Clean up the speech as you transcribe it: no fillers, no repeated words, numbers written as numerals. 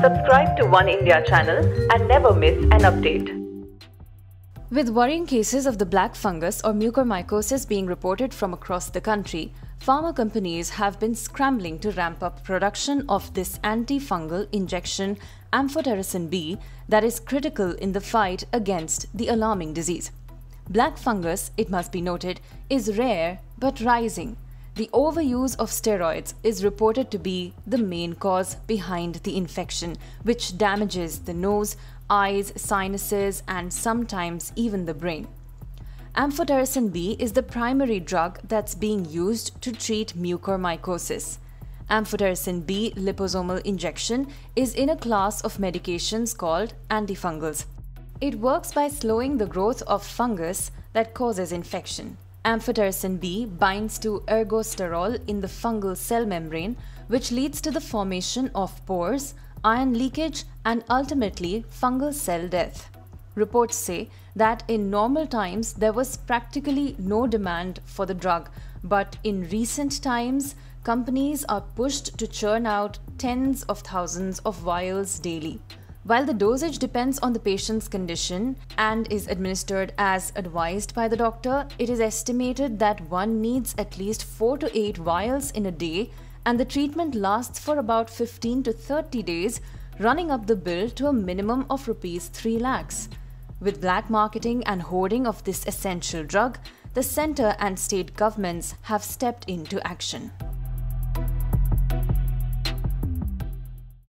Subscribe to One India channel and never miss an update. With worrying cases of the black fungus or mucormycosis being reported from across the country, pharma companies have been scrambling to ramp up production of this antifungal injection, Amphotericin B, that is critical in the fight against the alarming disease. Black fungus, it must be noted, is rare but rising. The overuse of steroids is reported to be the main cause behind the infection, which damages the nose, eyes, sinuses, and sometimes even the brain. Amphotericin B is the primary drug that's being used to treat mucormycosis. Amphotericin B liposomal injection is in a class of medications called antifungals. It works by slowing the growth of fungus that causes infection. Amphotericin B binds to ergosterol in the fungal cell membrane, which leads to the formation of pores, iron leakage, and ultimately fungal cell death. Reports say that in normal times there was practically no demand for the drug, but in recent times companies are pushed to churn out tens of thousands of vials daily. While the dosage depends on the patient's condition and is administered as advised by the doctor, it is estimated that one needs at least 4 to 8 vials in a day, and the treatment lasts for about 15 to 30 days, running up the bill to a minimum of ₹3 lakhs. With black marketing and hoarding of this essential drug, the center and state governments have stepped into action.